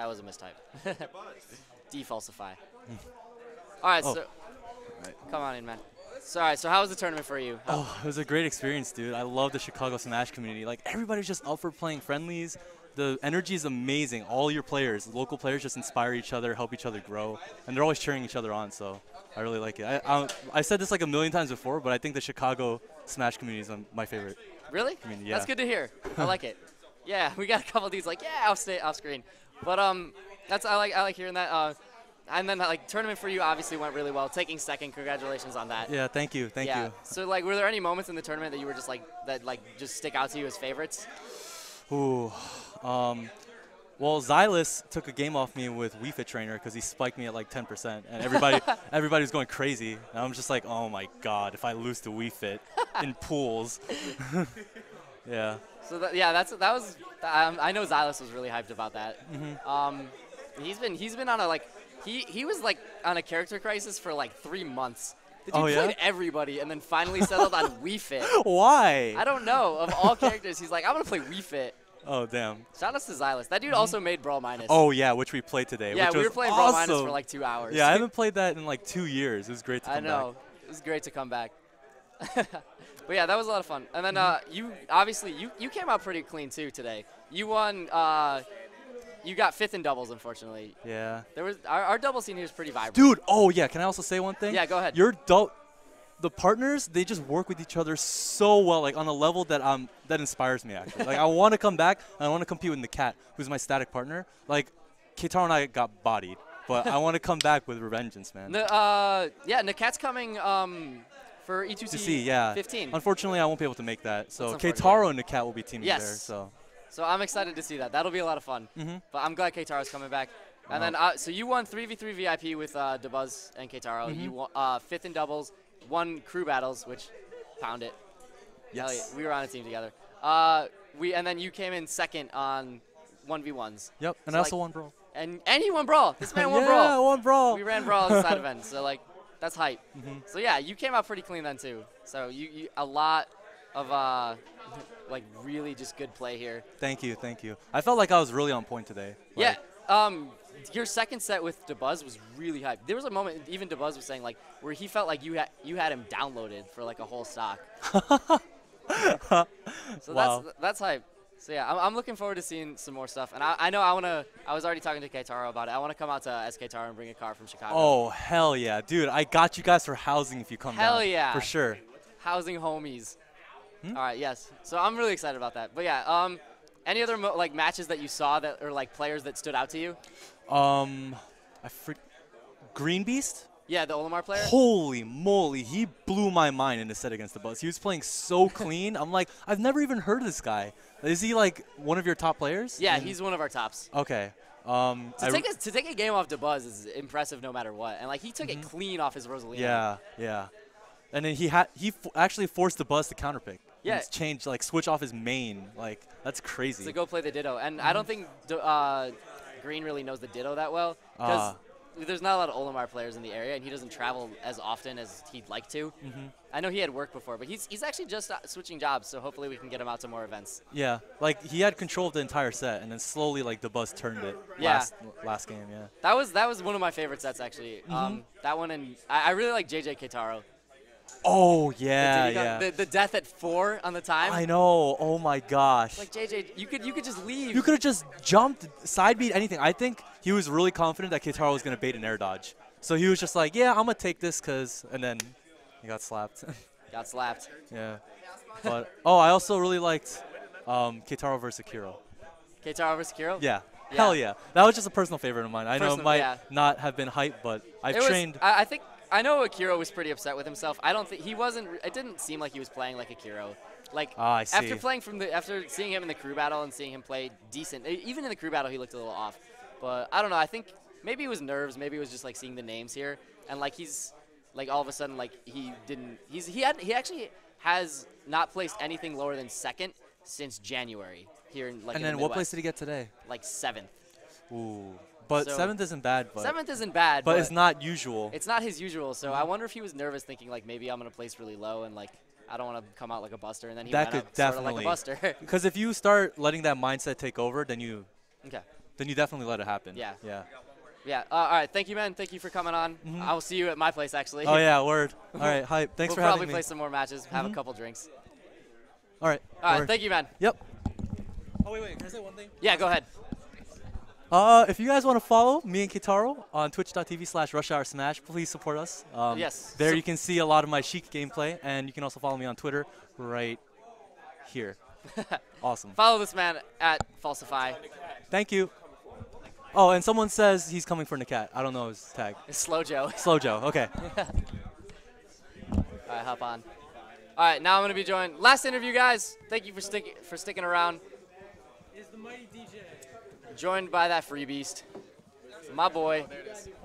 That was a mistype. Defalsify. All right, so come on in, man. So, all right, so how was the tournament for you? It was a great experience, dude. I love the Chicago Smash community. Like, everybody's just up for playing friendlies. The energy is amazing. All your players, local players, just inspire each other, help each other grow, and they're always cheering each other on, so I really like it. I said this like a million times before, but I think the Chicago Smash community is my favorite. Really? I mean, yeah. That's good to hear. I like it. Yeah, we got a couple of these like, yeah, I'll stay off screen. But I like hearing that. And then, like, tournament for you obviously went really well. Taking second, congratulations on that. Yeah, thank you, thank you. So, like, were there any moments in the tournament that you were just, like, just stick out to you as favorites? Ooh. Well, Zylus took a game off me with Wii Fit Trainer because he spiked me at, like, 10%. And everybody was going crazy. And I'm just like, oh, my God, if I lose to Wii Fit in pools. Yeah. So, I know Zylus was really hyped about that. Mm-hmm. He's been on a, like, He was like on a character crisis for like 3 months. The dude played everybody and then finally settled on Wii Fit. Why? I don't know. Of all characters, he's like, I'm gonna play Wii Fit. Oh damn! Shout out to Zylus. That dude also made Brawl Minus. Oh yeah, which we played today. Yeah, we were playing Brawl Minus for like 2 hours. Yeah, I haven't played that in like 2 years. It was great to come back. I know. It was great to come back. But yeah, that was a lot of fun. And then you came out pretty clean too today. You won. You got fifth in doubles, unfortunately. Yeah. There was our double scene here is pretty vibrant. Dude, oh yeah. Can I also say one thing? Yeah, go ahead. The partners, they just work with each other so well, like on a level that that inspires me actually. Like I want to come back and I want to compete with Nakat, who's my static partner. Like Keitaro and I got bodied, but I want to come back with revengeance, man. Yeah, Nakat's coming for E2C 15. Unfortunately, I won't be able to make that. So Keitaro and Nakat will be teaming there. So. So I'm excited to see that. That'll be a lot of fun. Mm-hmm. But I'm glad Keitaro's coming back. And then, so you won 3v3 VIP with DeBuzz and Keitaro. Mm-hmm. You won fifth in doubles, won crew battles, which pound it. Yes. Yeah, we were on a team together. And then you came in second on 1v1s. Yep, and so I also won Brawl. And you won Brawl. This man won Brawl. Yeah, I won Brawl. We ran Brawl inside events, so like, that's hype. Mm-hmm. So yeah, you came out pretty clean then too. So you a lot of like really just good play here. Thank you. I felt like I was really on point today. Yeah, your second set with DeBuzz was really hype. There was a moment even DeBuzz was saying like where he felt like you had him downloaded for like a whole stock. So wow. That's hype. So yeah, I'm looking forward to seeing some more stuff. And I know I was already talking to Keitaro about it. I want to come out to SKTaro and bring a car from Chicago. Oh hell yeah, dude! I got you guys for housing if you come. Hell down, yeah, for sure. Housing homies. Hmm? All right, yes. So I'm really excited about that. But yeah, any other like matches that you saw that or like players that stood out to you? Green Beast? Yeah, the Olimar player. Holy moly, he blew my mind in a set against DeBuzz. He was playing so clean. I'm like, I've never even heard of this guy. Is he like one of your top players? Yeah, he's one of our tops. Okay. To take a game off DeBuzz is impressive no matter what. And like he took it clean off his Rosalina. Yeah, yeah. And then he actually forced DeBuzz to counterpick. Yeah. He's changed, like, switch off his main. Like, that's crazy. So go play the Ditto. And I don't think Green really knows the Ditto that well. Because there's not a lot of Olimar players in the area, and he doesn't travel as often as he'd like to. Mm-hmm. I know he had work before, but he's actually just switching jobs, so hopefully we can get him out to more events. Yeah. Like, he had control of the entire set, and then slowly, like, DeBuzz turned it last game. Yeah. That was one of my favorite sets, actually. That one, and I really like JJ Keitaro. Oh, yeah, the death at 4 on the time. I know. Oh, my gosh. Like, JJ, you could just leave. You could have just jumped, side beat, anything. I think he was really confident that Keitaro was going to bait an air dodge. So he was just like, yeah, I'm going to take this because – and then he got slapped. Got slapped. Yeah. But I also really liked Keitaro versus Kiro. Keitaro versus Kiro? Yeah. Hell, yeah. That was just a personal favorite of mine. I know it might not have been hype, but I've trained. I think – I know Akiro was pretty upset with himself. I don't think he wasn't. It didn't seem like he was playing like Akiro. Like after seeing him in the crew battle and seeing him play decent, even in the crew battle he looked a little off. But I don't know. I think maybe it was nerves. Maybe it was just like seeing the names here and like he's like all of a sudden like he didn't. He actually has not placed anything lower than second since January here in like. And then what place did he get today? Like 7th. Ooh. But so 7th isn't bad. But it's not usual. It's not his usual. So I wonder if he was nervous thinking, like, maybe I'm going to place really low and, like, I don't want to come out like a buster. And then he went out sort of like a buster. Because if you start letting that mindset take over, then you Then you definitely let it happen. Yeah. Yeah. Yeah. All right. Thank you, man. Thank you for coming on. Mm-hmm. I will see you at my place, actually. Oh, yeah. Word. All right. Hype. Thanks for having me. We'll probably play some more matches, have a couple drinks. All right. All right. Thank you, man. Yep. Oh, wait, wait. Can I say one thing? Yeah, go ahead. If you guys want to follow me and Keitaro on twitch.tv/rushhoursmash, please support us. Yes. There you can see a lot of my Sheik gameplay, and you can also follow me on Twitter right here. Awesome. Follow this man at Falsify. Thank you. Oh, and someone says he's coming for Nakat. I don't know his tag. It's Slow Joe. Slow Joe, okay. All right, hop on. All right, now I'm going to be joined. Last interview, guys. Thank you for sticking around. Is the mighty DJ. Joined by that free beast. My boy. Oh, there it is.